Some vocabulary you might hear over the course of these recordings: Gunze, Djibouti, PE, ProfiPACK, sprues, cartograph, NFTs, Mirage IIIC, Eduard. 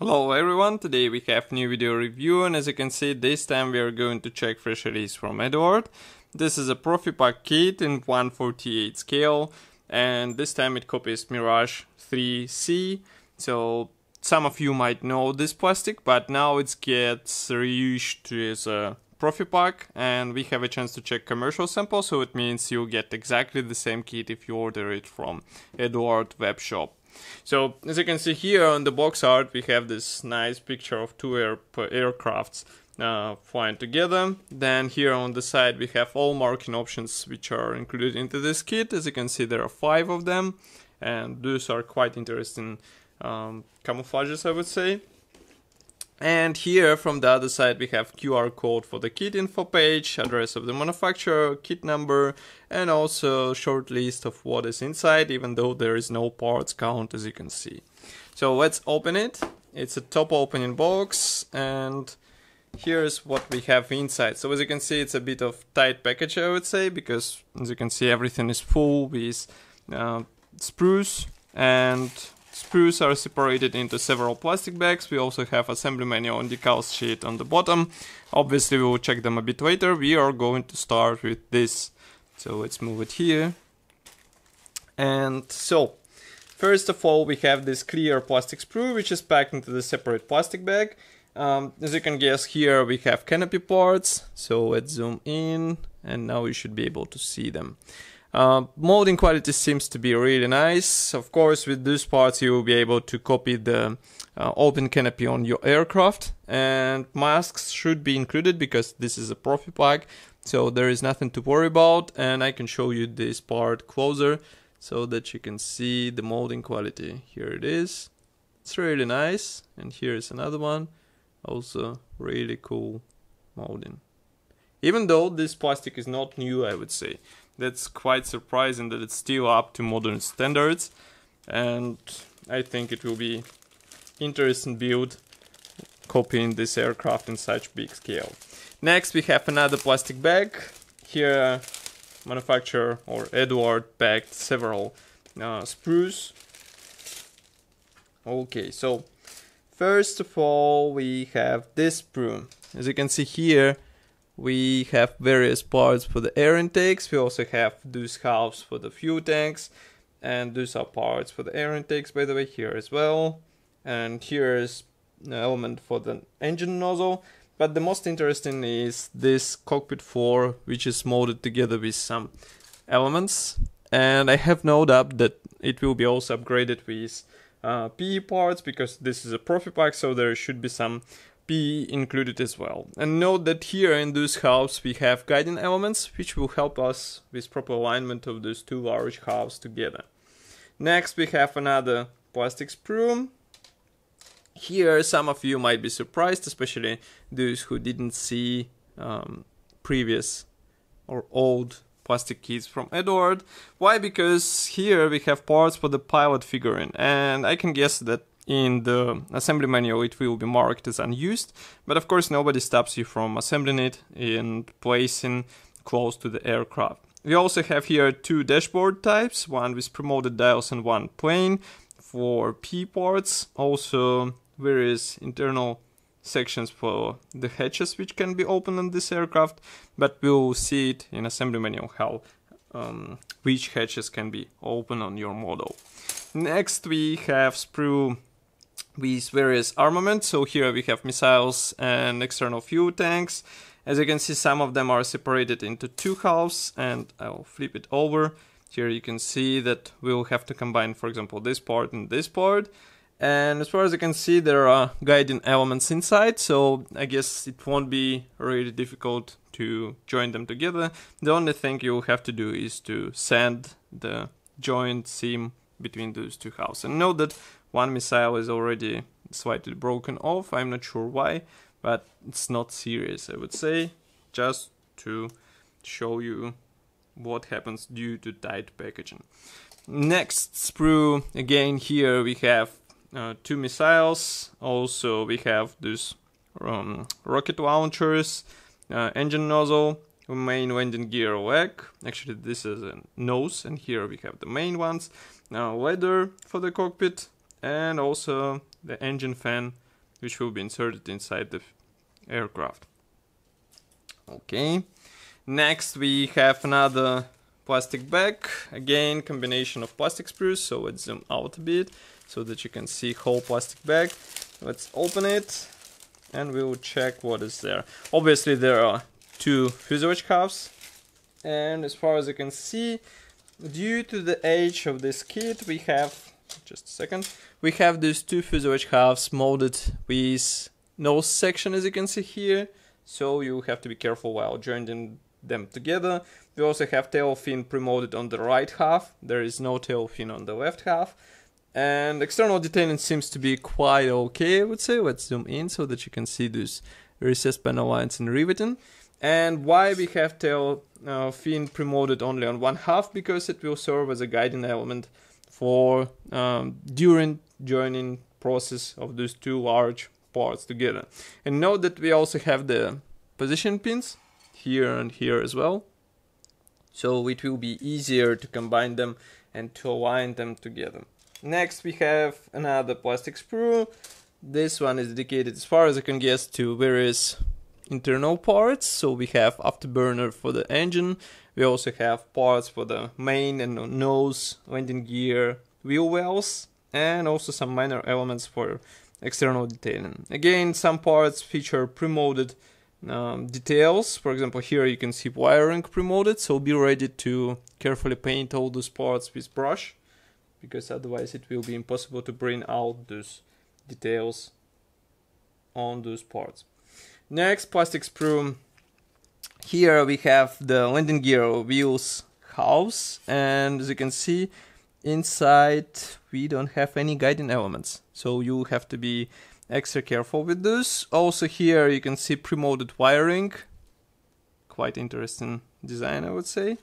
Hello everyone, today we have new video review, and as you can see, this time we are going to check fresh release from Eduard. This is a ProfiPACK kit in 1/48 scale, and this time it copies Mirage IIIC. So some of you might know this plastic, but now it gets reissued as a ProfiPACK, and we have a chance to check commercial sample, so it means you get exactly the same kit if you order it from Eduard web shop. So, as you can see here on the box art, we have this nice picture of two aircrafts flying together. Then here on the side we have all marking options which are included into this kit. As you can see, there are 5 of them, and those are quite interesting camouflages, I would say. And here from the other side we have QR code for the kit info page, address of the manufacturer, kit number, and also short list of what is inside, even though there is no parts count, as you can see. So let's open it. It's a top opening box, and here's what we have inside. So as you can see, it's a bit of tight package, I would say, because as you can see, everything is full with sprues, and sprues are separated into several plastic bags. We also have assembly manual and decals sheet on the bottom. Obviously, we will check them a bit later. We are going to start with this. So let's move it here. And so, first of all, we have this clear plastic sprue, which is packed into the separate plastic bag. As you can guess, here we have canopy parts. So let's zoom in, and now you should be able to see them. Molding quality seems to be really nice. Of course, with these parts you will be able to copy the open canopy on your aircraft, and masks should be included because this is a ProfiPACK, so there is nothing to worry about. And I can show you this part closer so that you can see the molding quality. Here it is, it's really nice. And here is another one, also really cool molding. Even though this plastic is not new, I would say. That's quite surprising that it's still up to modern standards, and I think it will be interesting build copying this aircraft in such big scale. Next we have another plastic bag. Here manufacturer or Eduard packed several sprues. Okay, so first of all we have this sprue. As you can see here, we have various parts for the air intakes. We also have these halves for the fuel tanks, and these are parts for the air intakes, by the way, here as well. And here is an element for the engine nozzle. But the most interesting is this cockpit floor, which is molded together with some elements. And I have no doubt that it will be also upgraded with PE parts, because this is a ProfiPACK, so there should be some PE included as well. And note that here in those halves we have guiding elements, which will help us with proper alignment of those two large halves together. Next we have another plastic sprue. Here some of you might be surprised, especially those who didn't see previous or old plastic kits from Eduard. Why? Because here we have parts for the pilot figurine, and I can guess that in the assembly manual it will be marked as unused, but of course nobody stops you from assembling it and placing close to the aircraft. We also have here 2 dashboard types, one with promoted dials and one plain for P parts, also various internal sections for the hatches which can be opened on this aircraft, but we'll see it in assembly manual how which hatches can be opened on your model. Next we have sprue with various armaments. So here we have missiles and external fuel tanks. As you can see, some of them are separated into 2 halves, and I'll flip it over. Here you can see that we'll have to combine, for example, this part and this part. And as far as you can see, there are guiding elements inside, so I guess it won't be really difficult to join them together. The only thing you'll have to do is to sand the joint seam between those 2 halves. And note that one missile is already slightly broken off. I'm not sure why, but it's not serious, I would say, just to show you what happens due to tight packaging. Next sprue, again here we have 2 missiles. Also we have these rocket launchers, engine nozzle, main landing gear leg. Actually this is a nose, and here we have the main ones. Now ladder for the cockpit, and also the engine fan which will be inserted inside the aircraft. Okay, next we have another plastic bag, again combination of plastic sprues. So let's zoom out a bit so that you can see whole plastic bag. Let's open it and we will check what is there. Obviously there are two fuselage halves, and as far as I can see, due to the age of this kit, we have, just a second, we have these two fuselage halves molded with nose section, as you can see here, so you have to be careful while joining them together. We also have tail fin pre-molded on the right half, there is no tail fin on the left half, and external detenant seems to be quite okay, I would say. Let's zoom in so that you can see these recessed panel lines and riveting. And why we have tail fin pre-molded only on one half, because it will serve as a guiding element for during joining process of these two large parts together. And note that we also have the position pins here and here as well, so it will be easier to combine them and to align them together. Next we have another plastic sprue. This one is dedicated, as far as I can guess, to various internal parts. So we have afterburner for the engine, we also have parts for the main and nose, landing gear, wheel wells, and also some minor elements for external detailing. Again, some parts feature pre-molded details. For example, here you can see wiring pre-molded, so be ready to carefully paint all those parts with brush, because otherwise it will be impossible to bring out those details on those parts. Next, plastic sprue. Here we have the landing gear wheels house, and as you can see, inside we don't have any guiding elements, so you have to be extra careful with this. Also here you can see pre-molded wiring, quite interesting design, I would say.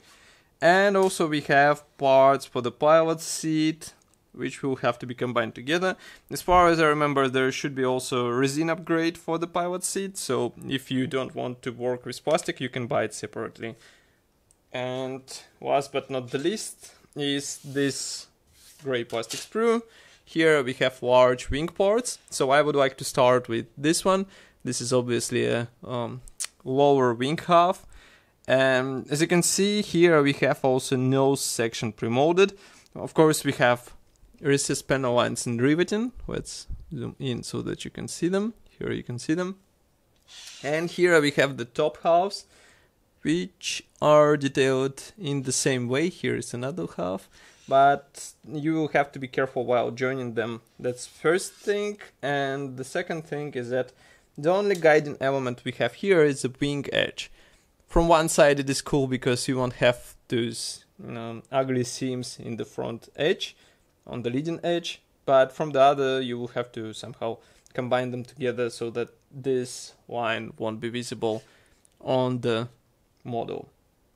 And also we have parts for the pilot seat, which will have to be combined together. As far as I remember, there should be also a resin upgrade for the pilot seat, so if you don't want to work with plastic, you can buy it separately. And last but not the least is this gray plastic sprue. Here we have large wing parts, so I would like to start with this one. This is obviously a lower wing half, and as you can see here we have also nose section pre-molded. Of course we have recessed panel lines and riveting. Let's zoom in so that you can see them. Here you can see them. And here we have the top halves, which are detailed in the same way. Here is another half, but you will have to be careful while joining them. That's first thing. And the second thing is that the only guiding element we have here is the wing edge. From one side it is cool because you won't have those ugly seams in the front edge, on the leading edge, but from the other you will have to somehow combine them together so that this line won't be visible on the model.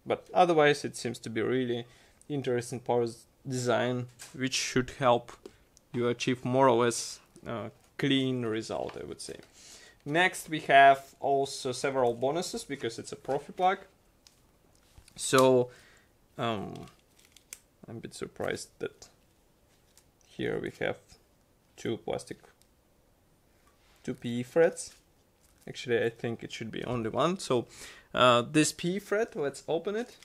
But otherwise it seems to be really interesting part design, which should help you achieve more or less clean result, I would say. Next we have also several bonuses, because it's a ProfiPACK. So I'm a bit surprised that here we have two PE frets. Actually, I think it should be only one. So this PE fret, let's open it.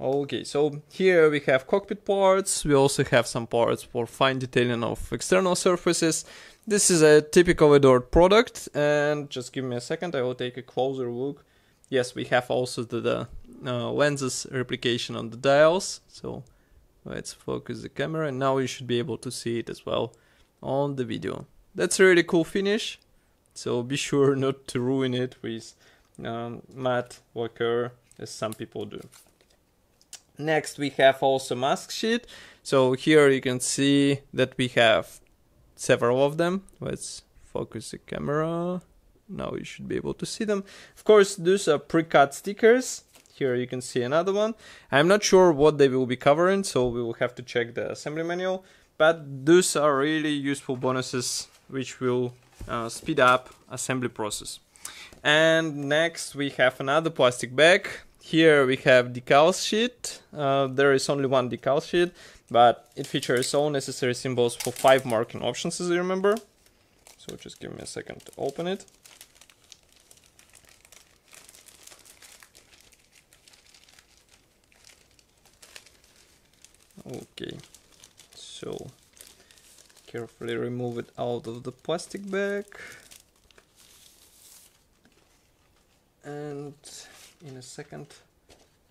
Okay, so here we have cockpit parts. We also have some parts for fine detailing of external surfaces. This is a typical Eduard product. And just give me a second, I will take a closer look. Yes, we have also the lenses replication on the dials, so let's focus the camera, and now you should be able to see it as well on the video. That's a really cool finish, so be sure not to ruin it with matte lacquer, as some people do. Next we have also mask sheet, so here you can see that we have several of them. Let's focus the camera. Now you should be able to see them. Of course, these are pre-cut stickers. Here you can see another one. I'm not sure what they will be covering, so we will have to check the assembly manual. But these are really useful bonuses, which will speed up assembly process. And next we have another plastic bag. Here we have decal sheet. There is only one decal sheet. but it features all necessary symbols for 5 marking options, as you remember. So just give me a second to open it. Okay, so carefully remove it out of the plastic bag, and in a second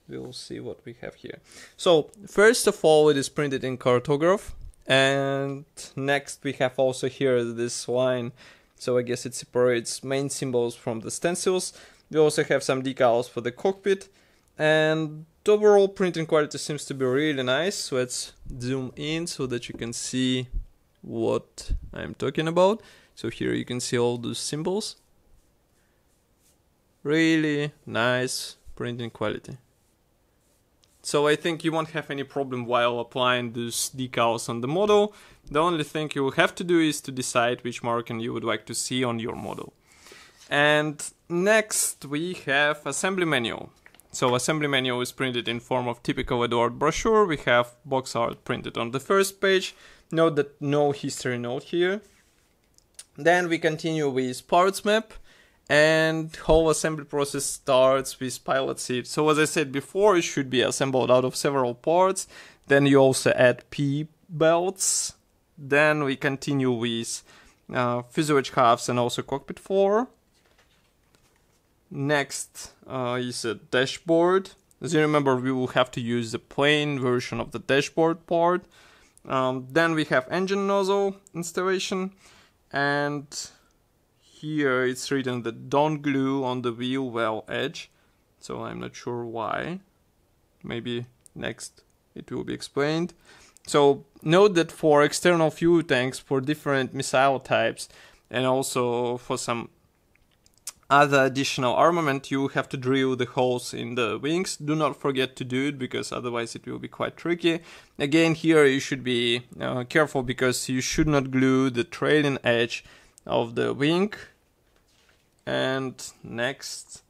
we'll see what we have here. So first of all, it is printed in cartograph, and next we have also here this line, so I guess it separates main symbols from the stencils. We also have some decals for the cockpit, and overall printing quality seems to be really nice. Let's zoom in so that you can see what I'm talking about. So here you can see all those symbols. Really nice printing quality. So I think you won't have any problem while applying those decals on the model. The only thing you will have to do is to decide which marking you would like to see on your model. And next we have assembly manual. So assembly manual is printed in form of typical Eduard brochure. We have box art printed on the first page. Note that no history note here. Then we continue with parts map, and whole assembly process starts with pilot seat. So as I said before, it should be assembled out of several parts. Then you also add PE belts. Then we continue with fuselage halves and also cockpit floor. Next is a dashboard. As you remember, we will have to use the plain version of the dashboard part. Then we have engine nozzle installation, and here it's written that don't glue on the wheel well edge, so I'm not sure why. Maybe next it will be explained. So note that for external fuel tanks for different missile types and also for some other additional armament, you have to drill the holes in the wings. Do not forget to do it, because otherwise it will be quite tricky. Again, here you should be careful, because you should not glue the trailing edge of the wing. And next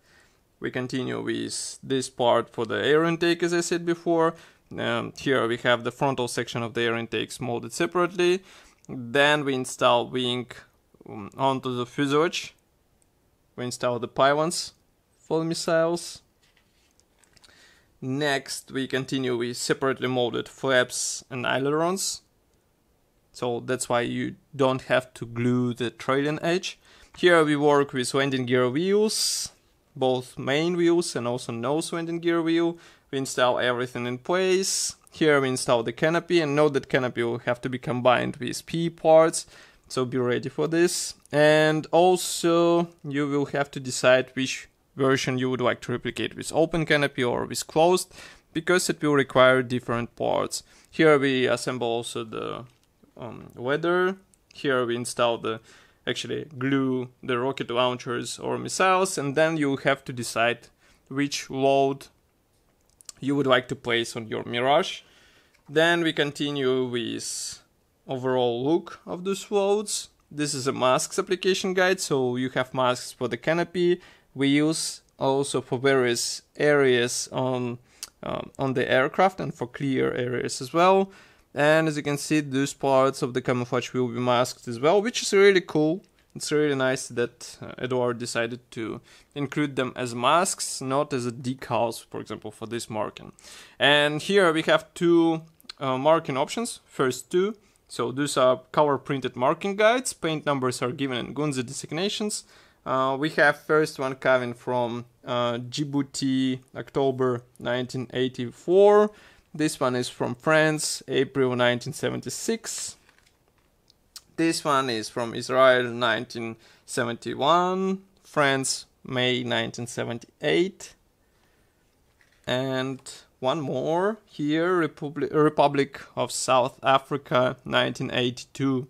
we continue with this part for the air intake, as I said before. Here we have the frontal section of the air intakes molded separately. Then we install wing onto the fuselage. We install the pylons for the missiles. Next we continue with separately molded flaps and ailerons. So that's why you don't have to glue the trailing edge. Here we work with landing gear wheels, both main wheels and also nose landing gear wheel. We install everything in place. Here we install the canopy, and note that canopy will have to be combined with PE parts. So be ready for this. And also you will have to decide which version you would like to replicate, with open canopy or with closed, because it will require different parts. Here we assemble also the weather. Here we install the, actually glue the rocket launchers or missiles, and then you have to decide which load you would like to place on your Mirage. Then we continue with overall look of those loads. This is a masks application guide, so you have masks for the canopy, wheels, also for various areas on the aircraft, and for clear areas as well. And as you can see, those parts of the camouflage will be masked as well, which is really cool. It's really nice that Eduard decided to include them as masks, not as a decals, for example, for this marking. And here we have two marking options, first two. So these are color printed marking guides. Paint numbers are given in Gunze designations. We have first one coming from Djibouti, October 1984. This one is from France, April 1976. This one is from Israel, 1971. France, May 1978. And one more here, Republic of South Africa, 1982.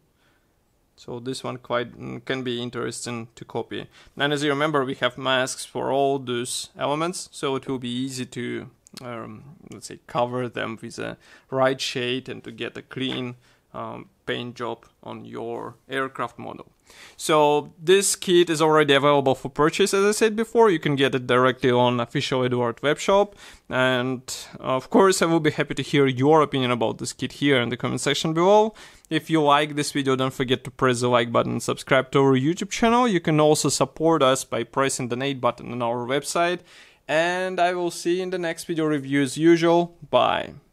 So this one quite can be interesting to copy. And as you remember, we have masks for all those elements, so it will be easy to, let's say, cover them with a right shade and to get a clean paint job on your aircraft model. So this kit is already available for purchase, as I said before. You can get it directly on official Eduard web shop, and of course I will be happy to hear your opinion about this kit here in the comment section below. If you like this video, don't forget to press the like button and subscribe to our YouTube channel. You can also support us by pressing the donate button on our website, and I will see you in the next video review as usual. Bye!